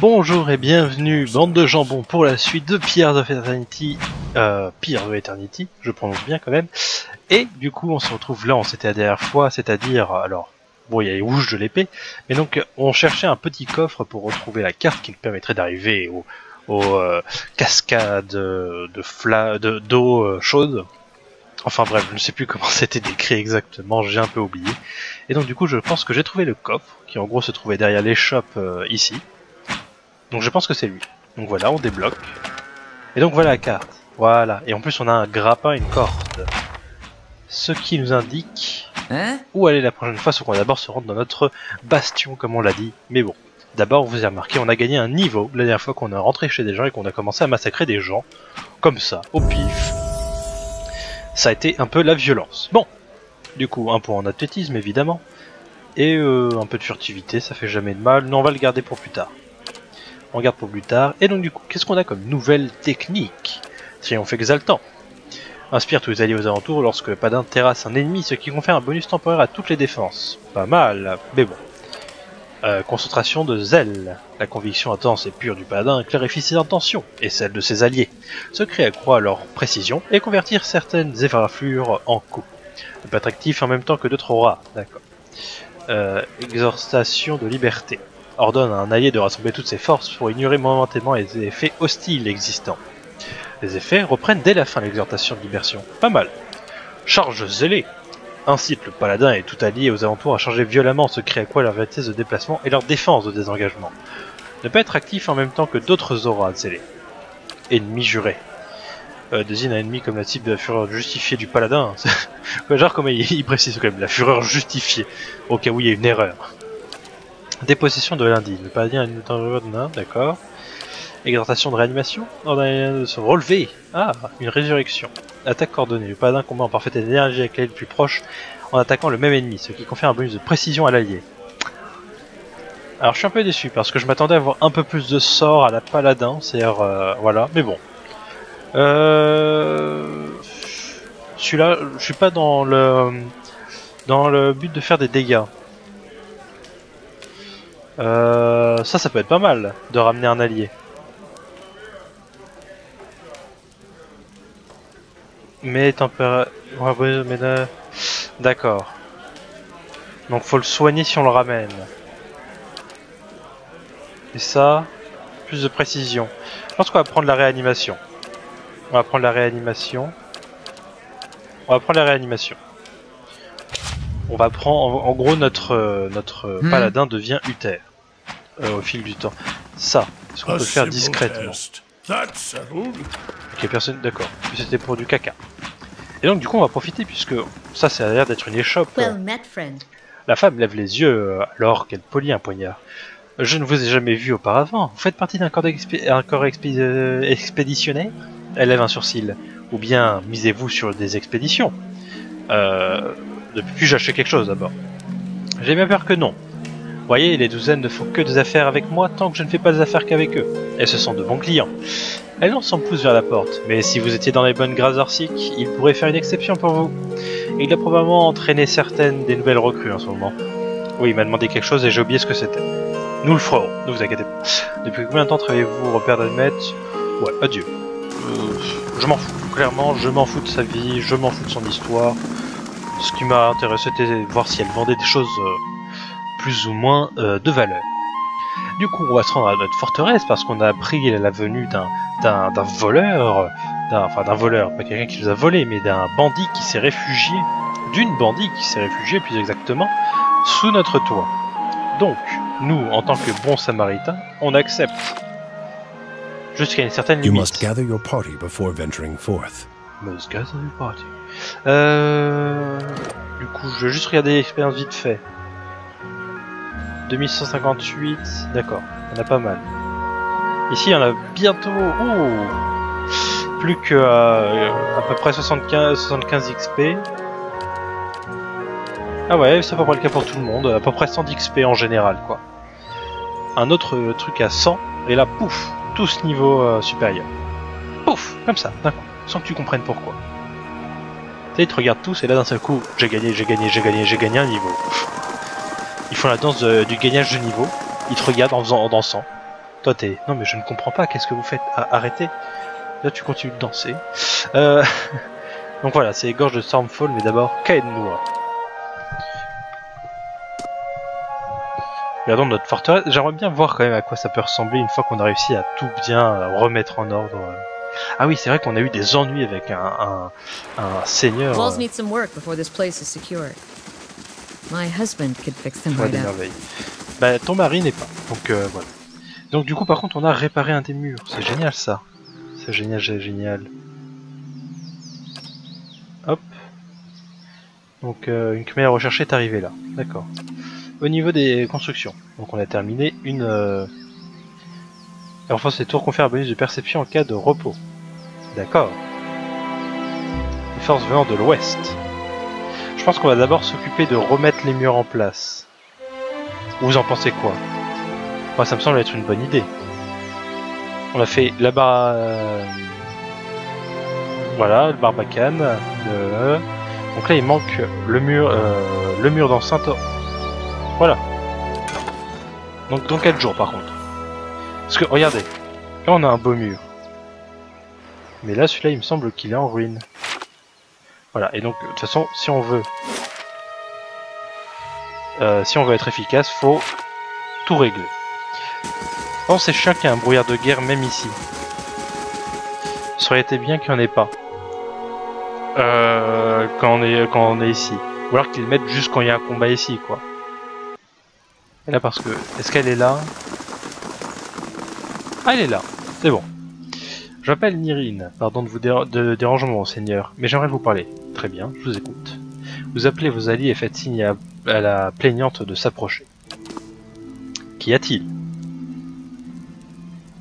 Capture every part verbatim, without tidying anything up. Bonjour et bienvenue, bande de jambon, pour la suite de Pierre de Eternity. Euh, Pierre de Eternity, je prononce bien quand même. Et du coup, on se retrouve là, on s'était la dernière fois, c'est-à-dire, alors, bon, il y a les rouges de l'épée, mais donc, on cherchait un petit coffre pour retrouver la carte qui nous permettrait d'arriver aux au, euh, cascades de d'eau de, euh, chaude. Enfin bref, je ne sais plus comment c'était décrit exactement, j'ai un peu oublié. Et donc du coup je pense que j'ai trouvé le coffre, qui en gros se trouvait derrière l'échoppe euh, ici. Donc je pense que c'est lui. Donc voilà, on débloque. Et donc voilà la carte. Voilà. Et en plus on a un grappin, une corde. Ce qui nous indique hein où aller la prochaine fois, sauf qu'on va d'abord se rendre dans notre bastion comme on l'a dit. Mais bon, d'abord vous avez remarqué, on a gagné un niveau la dernière fois qu'on est rentré chez des gens et qu'on a commencé à massacrer des gens. Comme ça, au pif. Ça a été un peu la violence. Bon, du coup, un point en athlétisme, évidemment. Et euh, un peu de furtivité, ça fait jamais de mal. Non, on va le garder pour plus tard. On garde pour plus tard. Et donc, du coup, qu'est-ce qu'on a comme nouvelle technique? Triomphe exaltant. Inspire tous les alliés aux alentours lorsque le paladin terrasse un ennemi, ce qui confère un bonus temporaire à toutes les défenses. Pas mal, mais bon. Euh, concentration de zèle. La conviction intense et pure du paladin clarifie ses intentions et celles de ses alliés. Ce cri accroît leur précision et convertir certaines éraflures en coups. Le paladin actif en même temps que d'autres auras. D'accord. Euh, exhortation de liberté. Ordonne à un allié de rassembler toutes ses forces pour ignorer momentanément les effets hostiles existants. Les effets reprennent dès la fin l'exhortation de libération. Pas mal. Charge zélée. Incite le paladin et tout allié aux alentours à charger violemment, ce qui à quoi leur vitesse de déplacement et leur défense de désengagement. Ne pas être actif en même temps que d'autres auras zélées. Ennemi juré. Euh, désigne un ennemi comme la cible de la fureur justifiée du paladin. Genre comme il, il précise quand même, la fureur justifiée, au cas où il y a une erreur. Dépossession de l'indigne. Le paladin a une autre d'accord. Exhortation de réanimation. Ordonne de se relever. Ah, une résurrection. Attaque coordonnée. Le paladin combat en parfaite énergie avec l'allié le plus proche en attaquant le même ennemi, ce qui confère un bonus de précision à l'allié. Alors je suis un peu déçu parce que je m'attendais à avoir un peu plus de sorts à la paladin, c'est-à-dire euh, voilà, mais bon. Euh... Celui-là, je suis pas dans le dans le but de faire des dégâts. Euh... Ça, ça peut être pas mal de ramener un allié. Mais température... D'accord. Donc faut le soigner si on le ramène. Et ça... Plus de précision. Je pense qu'on va prendre la réanimation. On va prendre la réanimation. On va prendre la réanimation. On va prendre... En gros notre, notre mmh. paladin devient Uther. Euh, au fil du temps. Ça, ce qu'on peut faire discrètement. Ok, personne... D'accord. C'était pour du caca. Et donc du coup on va profiter puisque ça, ça a l'air d'être une échoppe. Well met, friend. La femme lève les yeux alors qu'elle polie un poignard. Je ne vous ai jamais vu auparavant. Vous faites partie d'un corps, expé... un corps expé... euh, expéditionnaire? Elle lève un sourcil. Ou bien misez-vous sur des expéditions? Euh... Puis-je acheter quelque chose d'abord? J'ai bien peur que non. Voyez, les douzaines ne font que des affaires avec moi tant que je ne fais pas des affaires qu'avec eux. Elles se sont de bons clients. Elle lance son pouce vers la porte, mais si vous étiez dans les bonnes grâces orsiques, il pourrait faire une exception pour vous. Et il a probablement entraîné certaines des nouvelles recrues en ce moment. Oui, il m'a demandé quelque chose et j'ai oublié ce que c'était. Nous le ferons, ne vous inquiétez pas. Depuis combien de temps travaillez-vous au repère d'Almet? Ouais, adieu. Euh, je m'en fous, clairement, je m'en fous de sa vie, je m'en fous de son histoire. Ce qui m'a intéressé, c'était de voir si elle vendait des choses euh, plus ou moins euh, de valeur. Du coup, on va se rendre à notre forteresse parce qu'on a appris la venue d'un d'un voleur, d'un enfin d'un voleur, pas quelqu'un qui nous a volé, mais d'un bandit qui s'est réfugié, d'une bandit qui s'est réfugiée plus exactement, sous notre toit. Donc, nous, en tant que bons samaritains, on accepte jusqu'à une certaine limite. You must gather your party before venturing forth. Must gather your party. Euh... Du coup, je vais juste regarder l'expérience vite fait. deux mille cent cinquante-huit, d'accord, on a pas mal. Ici, on a bientôt... Oh, plus que euh, à peu près soixante-quinze, soixante-quinze X P. Ah ouais, c'est à peu près le cas pour tout le monde, à peu près cent d'X P en général, quoi. Un autre euh, truc à cent, et là, pouf, tous niveau euh, supérieur. Pouf, comme ça, d'accord, sans que tu comprennes pourquoi. Tu sais, ils te regardent tous, et là, d'un seul coup, j'ai gagné, j'ai gagné, j'ai gagné, j'ai gagné un niveau. Ils font la danse de, du gagnage de niveau. Il te regarde en faisant en dansant. Toi t'es... Non mais je ne comprends pas, qu'est-ce que vous faites? Ah, arrêtez. Là tu continues de danser. Euh... Donc voilà, c'est les gorges de Stormfall, mais d'abord Kaennoua. Regardons notre forteresse. J'aimerais bien voir quand même à quoi ça peut ressembler une fois qu'on a réussi à tout bien remettre en ordre. Ah oui, c'est vrai qu'on a eu des ennuis avec un, un, un seigneur. Ouais, des merveilles. Bah, ton mari n'est pas. Donc euh, voilà. Donc du coup, par contre, on a réparé un des murs. C'est génial ça. C'est génial, c'est génial. Hop. Donc euh, une caméra recherchée est arrivée là. D'accord. Au niveau des constructions. Donc on a terminé une... Euh... Et enfin, ces tours confèrent un bonus de perception en cas de repos. D'accord. Les forces venant de l'ouest. Je pense qu'on va d'abord s'occuper de remettre les murs en place. Vous en pensez quoi? Moi, ça me semble être une bonne idée. On a fait la barre... Voilà, le barbacane. Le... Donc là, il manque le mur, euh, le mur dans Saint-Or. Voilà. Donc dans quatre jours, par contre. Parce que, regardez, là on a un beau mur. Mais là, celui-là, il me semble qu'il est en ruine. Voilà, et donc, de toute façon, si on veut... Euh, si on veut être efficace, faut tout régler. Oh, c'est chiant qu'il y ait un brouillard de guerre, même ici. Ça aurait été bien qu'il n'y en ait pas. Euh, quand on est, quand on est ici. Ou alors qu'ils le mettent juste quand il y a un combat ici, quoi. Et là, parce que... Est-ce qu'elle est là ? Ah, elle est là, c'est bon. Je m'appelle Nyrine, pardon de vous dé de dérangement, seigneur, mais j'aimerais vous parler. Très bien, je vous écoute. Vous appelez vos alliés et faites signe à, à la plaignante de s'approcher. Qu'y a-t-il?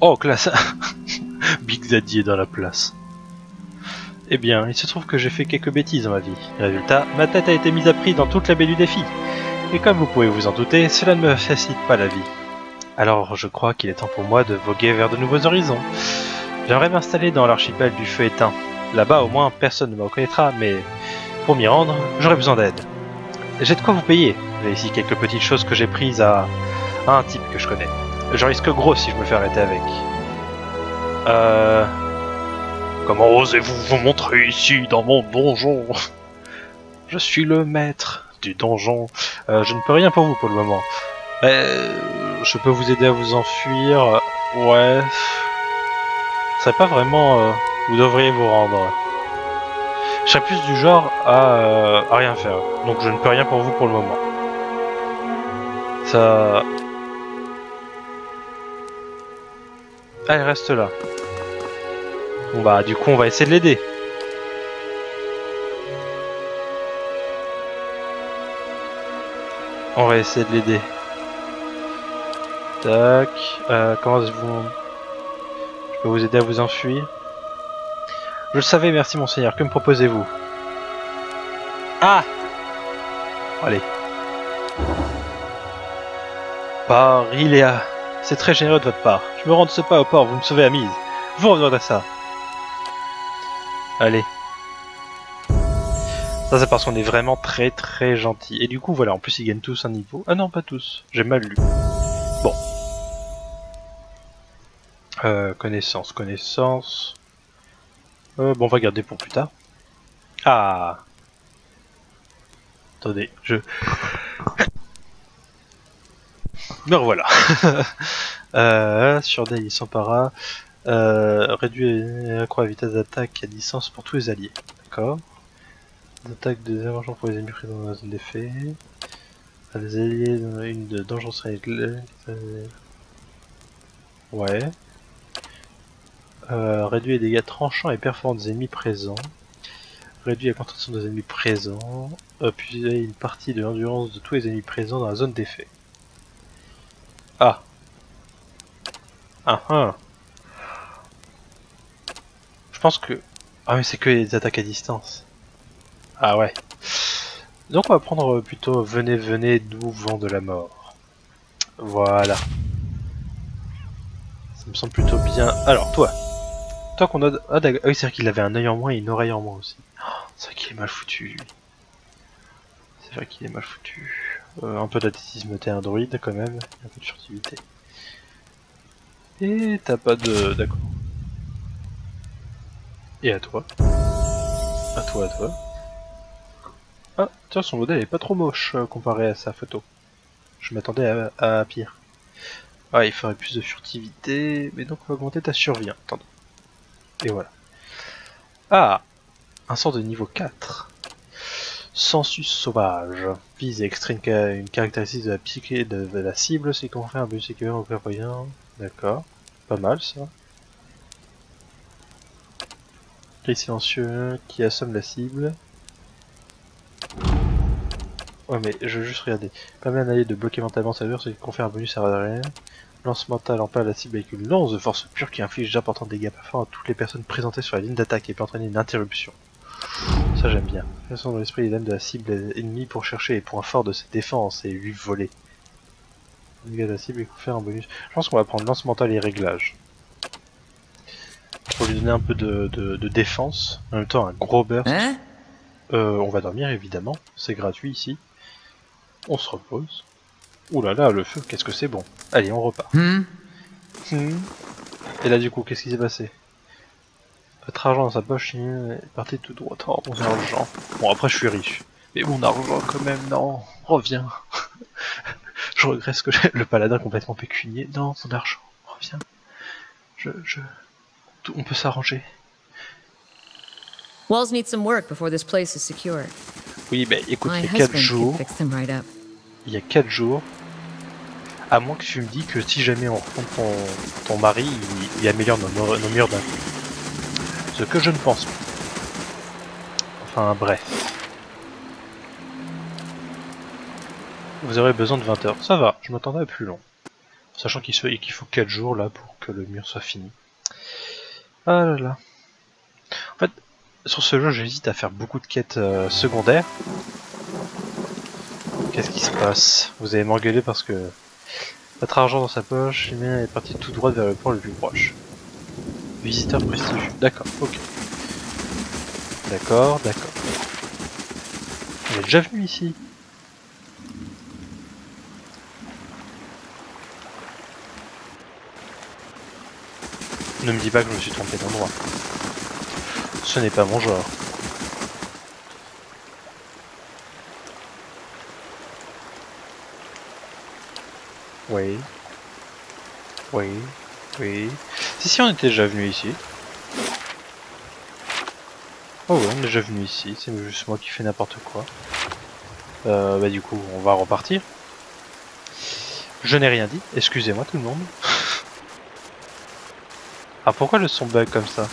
Oh, classe. Big Zadier est dans la place. Eh bien, il se trouve que j'ai fait quelques bêtises dans ma vie. Résultat, ma tête a été mise à prix dans toute la baie du défi. Et comme vous pouvez vous en douter, cela ne me facilite pas la vie. Alors je crois qu'il est temps pour moi de voguer vers de nouveaux horizons. J'aimerais m'installer dans l'archipel du feu éteint. Là-bas au moins personne ne me reconnaîtra, mais pour m'y rendre, j'aurai besoin d'aide. J'ai de quoi vous payer. J'ai ici quelques petites choses que j'ai prises à... à un type que je connais. Je risque gros si je me fais arrêter avec. Euh... Comment osez-vous vous montrer ici dans mon donjon? Je suis le maître du donjon. Euh, je ne peux rien pour vous pour le moment. Euh, je peux vous aider à vous enfuir. Ouais. Ce serait pas vraiment... Euh, vous devriez vous rendre. Je serais plus du genre à, euh, à rien faire. Donc je ne peux rien pour vous pour le moment. Ça... Ah, elle reste là. Bon bah du coup on va essayer de l'aider. On va essayer de l'aider. Tac, euh, comment vous... Je peux vous aider à vous enfuir? Je le savais, merci monseigneur, que me proposez-vous? Ah! Allez. Par Iléa, c'est très généreux de votre part. Je me rends de ce pas au port, vous me sauvez à mise. Vous reviendrez à ça. Allez. Ça c'est parce qu'on est vraiment très très gentil. Et du coup voilà, en plus ils gagnent tous un niveau. Ah non, pas tous, j'ai mal lu. Bon. Euh, connaissance, connaissance. Euh, bon, on va garder pour plus tard. Ah. Attendez, je... Me revoilà. euh, Surveille et s'empara. Euh, réduit et accroît la vitesse d'attaque à distance pour tous les alliés. D'accord. D'attaque de dérangeant pour les ennemis dans la zone d'effet. Les alliés dans une de dangereux. Ouais. Euh, réduit les dégâts tranchants et perforants des ennemis présents. Réduit la concentration des ennemis présents. Appuie euh, une partie de l'endurance de tous les ennemis présents dans la zone d'effet. Ah. Ah ah. Je pense que... Ah mais c'est que les attaques à distance. Ah ouais. Donc on va prendre plutôt venez venez d'où vent de la mort. Voilà. Ça me semble plutôt bien. Alors toi, toi qu'on a, ah, ah oui c'est vrai qu'il avait un œil en moins et une oreille en moins aussi. Oh, c'est vrai qu'il est mal foutu. C'est vrai qu'il est mal foutu. Euh, un peu d'athlétisme, t'es un druide quand même, un peu de furtivité. Et t'as pas de... d'accord. Et à toi. À toi, à toi. Ah, tiens, son modèle est pas trop moche euh, comparé à sa photo. Je m'attendais à, à, à pire. Ah, il faudrait plus de furtivité, mais donc on va augmenter ta survie, hein. Attends. Et voilà. Ah, un sort de niveau quatre. Sensus sauvage. Vise et extrait une, une caractéristique de la psyché de, de la cible, c'est qu'on fait un bonus équivalent au prévoyant. D'accord. Pas mal ça. Cri silencieux qui assomme la cible. Ouais mais je veux juste regarder. Permet à un allié de bloquer mentalement sa mur, c'est qu'on fait un bonus à l'arrière. Lance mental en plat la cible avec une lance de force pure qui inflige d'importants dégâts pas forts à toutes les personnes présentées sur la ligne d'attaque et peut entraîner une interruption. Ça j'aime bien. Façon dans l'esprit des dames de la cible ennemie pour chercher les points forts de ses défenses et lui voler. Dégâts de la cible et qu'on fait un bonus. Je pense qu'on va prendre lance mental et réglage. Pour lui donner un peu de, de, de défense. En même temps un gros burst. Hein euh, on va dormir évidemment. C'est gratuit ici. On se repose. Ouh là là, le feu, qu'est-ce que c'est bon. Allez, on repart. Mmh. Mmh. Et là du coup, qu'est-ce qui s'est passé? Votre argent dans sa poche, il est parti tout droit. Oh, mon argent. Bon, après, je suis riche. Mais mon argent, quand même, non. Reviens. Je regrette ce que j'ai. Le paladin complètement pécunier. Non, mon argent. Reviens. Je. je... On peut s'arranger. Walls need some work before this place is secure. Oui, bah écoute, il y a quatre jours. Il y a quatre jours. À moins que tu me dis que si jamais on rencontre ton, ton mari, il, il améliore nos, nos murs d'un coup. Ce que je ne pense pas. Enfin, bref. Vous aurez besoin de vingt heures. Ça va, je m'attendais à plus long. Sachant qu'il qu'il faut quatre jours là pour que le mur soit fini. Ah là là. En fait, sur ce jeu, j'hésite à faire beaucoup de quêtes euh, secondaires. Qu'est-ce qui se passe? Vous allez m'engueuler parce que... Votre argent dans sa poche, il est parti tout droit vers le point le plus proche. Visiteur prestigieux. D'accord, ok. D'accord, d'accord. On est déjà venu ici. Ne me dis pas que je me suis trompé d'endroit. Ce n'est pas mon genre. Oui. Oui. Oui. Si, si, on était déjà venu ici. Oh ouais, on est déjà venu ici. C'est juste moi qui fais n'importe quoi. Euh, bah du coup, on va repartir. Je n'ai rien dit. Excusez-moi tout le monde. Ah, pourquoi le son bug comme ça?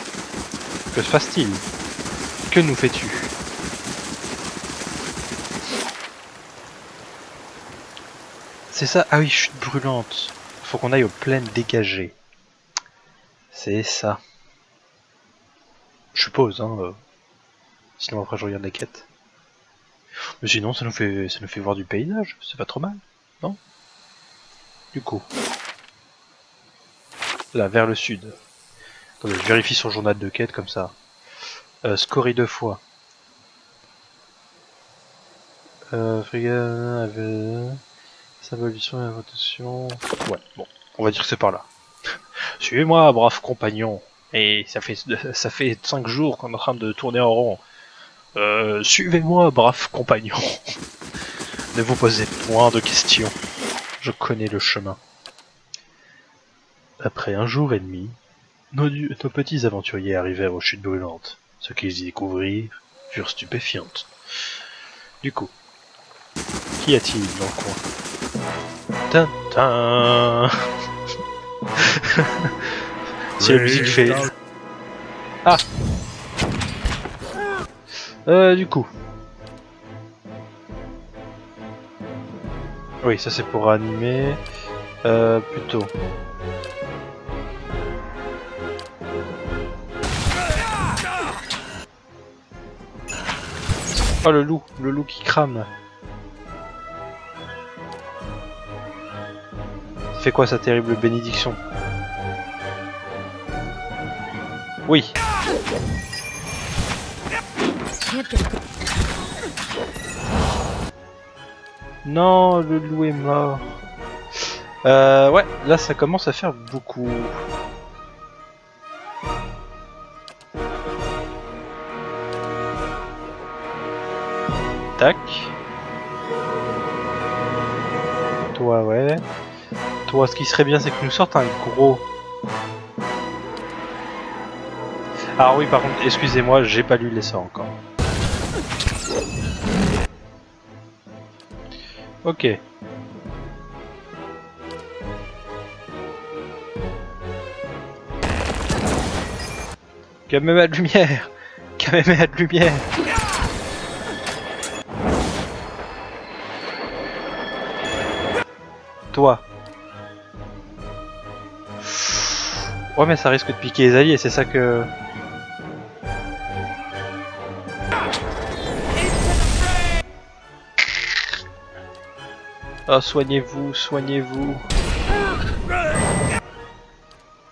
Que se passe-t-il? Que nous fais-tu? C'est ça? Ah oui, chute brûlante. Faut qu'on aille aux plaines dégagées. C'est ça. Je suppose, hein. Euh. Sinon après je regarde les quêtes. Mais sinon ça nous fait ça nous fait voir du paysage, c'est pas trop mal, non? Du coup. Là, vers le sud. Attendez, je vérifie sur le journal de quête comme ça. Euh, Scorie deux fois. Euh. Frigan avait. Symbole du son et invocation. Ouais, bon, on va dire que c'est par là. Suivez-moi, brave compagnon. Et ça fait ça fait cinq jours qu'on est en train de tourner en rond. Euh, Suivez-moi, brave compagnon. Ne vous posez point de questions. Je connais le chemin. Après un jour et demi, nos, nos petits aventuriers arrivèrent aux chutes brûlantes. Ce qu'ils y découvrirent furent stupéfiantes. Du coup, qu'y a-t-il dans le coin? Tintin. Si la musique fait... Ah euh, du coup... Oui, ça c'est pour animer... Euh, plutôt... Oh le loup, le loup qui crame. Ça fait quoi sa terrible bénédiction? Oui. Non, le loup est mort. Euh, ouais, là ça commence à faire beaucoup. Tac. Toi, ouais. Toi, ce qui serait bien, c'est que nous sorte un gros. Ah oui, par contre, excusez-moi, j'ai pas lu les sorts encore. Ok. Kamehameha de lumière. Kamehameha de lumière. Toi. Ouais, mais ça risque de piquer les alliés, c'est ça que... Oh, soignez-vous, soignez-vous.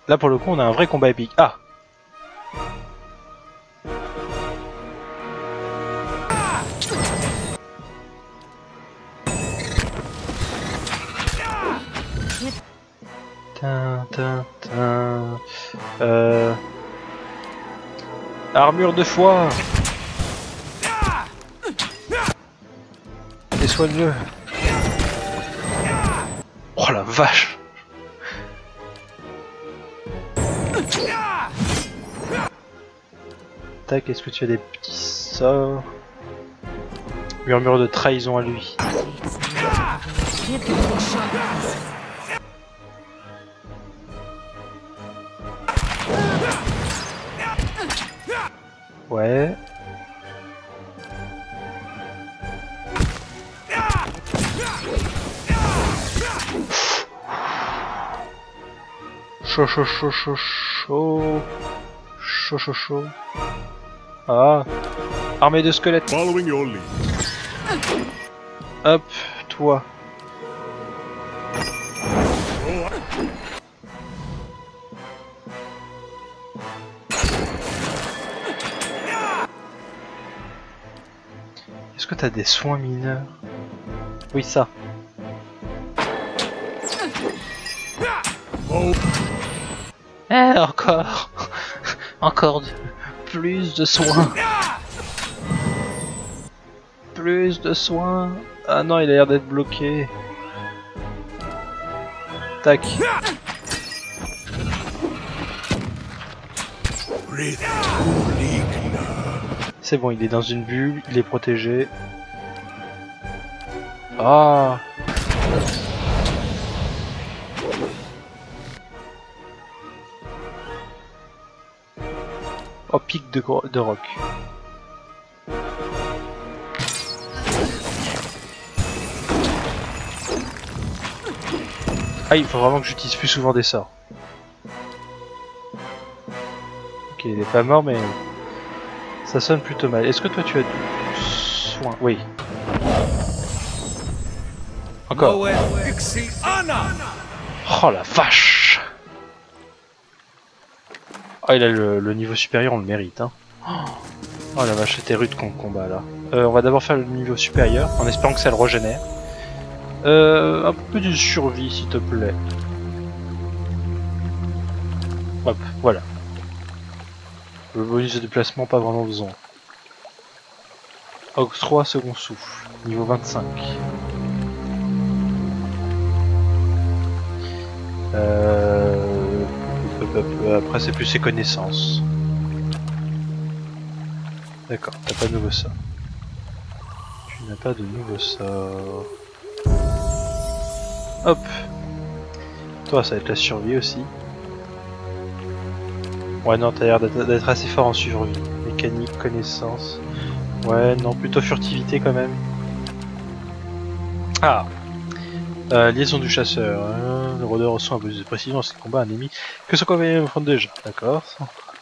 Là pour le coup on a un vrai combat épique. Ah. Tintin, tintin. Euh... Armure de foie. Et soigne-le. Oh la vache! Tac, est-ce que tu as des petits sorts? Murmure de trahison à lui. Ouais. Chaud, chaud, chaud, chaud, chaud, chaud, chaud, chaud. Ah, armée de squelettes. Hop, toi. Est-ce que t'as des soins mineurs? Oui, ça. Oh. Eh, encore Encore de... plus de soins. Plus de soins. Ah non, il a l'air d'être bloqué. Tac. C'est bon, il est dans une bulle, il est protégé. Ah. Oh, pic de, de roc. Ah, il faut vraiment que j'utilise plus souvent des sorts. Ok, il est pas mort, mais ça sonne plutôt mal. Est-ce que toi tu as du soin? Oui. Encore. Oh la vache! Ah, il a le, le niveau supérieur, on le mérite, hein. Oh la vache, c'était rude qu'on combat là. Euh, on va d'abord faire le niveau supérieur, en espérant que ça le régénère. Euh, un peu de survie, s'il te plaît. Hop, voilà. Le bonus de déplacement, pas vraiment besoin. Ox trois, second souffle, niveau vingt-cinq. Euh... Après c'est plus ses connaissances. D'accord, t'as pas de nouveau sort. Tu n'as pas de nouveau sort. Hop. Toi ça va être la survie aussi. Ouais non, t'as l'air d'être assez fort en survie. Mécanique, connaissance. Ouais non, plutôt furtivité quand même. Ah. Euh, liaison du chasseur. Euh, le rôdeur reçoit un bonus de précision lorsqu'il combat un ennemi que son compagnon prend déjà. D'accord.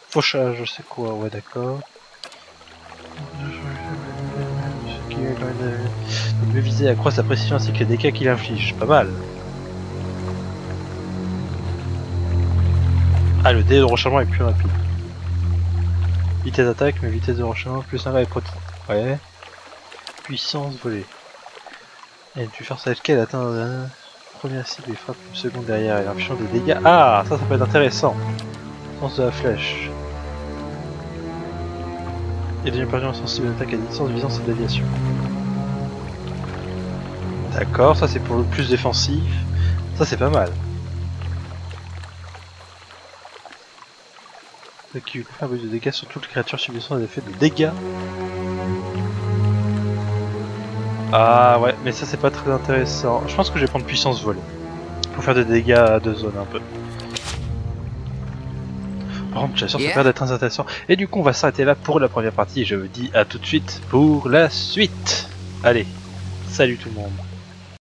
Fauchage, c'est quoi? Ouais, d'accord. Le mieux visé accroît sa précision ainsi que les dégâts qu'il inflige. Pas mal. Ah, le dé de rechargement est plus rapide. Vitesse d'attaque, mais vitesse de rechargement plus un et protéine. Ouais. Puissance volée. Elle tu forces avec elle atteint la première cible et frappe une seconde derrière. Elle inflige des dégâts. Ah, ça, ça peut être intéressant. Sens de la flèche. Et devient perdu en sensible d'attaque à distance, visance et d'aviation. D'accord, ça c'est pour le plus défensif. Ça c'est pas mal. Qui fait un bonus de dégâts sur toutes les créatures subissant des effets de dégâts. Ah ouais, mais ça c'est pas très intéressant. Je pense que je vais prendre puissance volée pour faire des dégâts de zone un peu. Par contre, j'assure yeah. ça a l'air d'être très intéressant. Et du coup, on va s'arrêter là pour la première partie. Je vous dis à tout de suite pour la suite. Allez, salut tout le monde.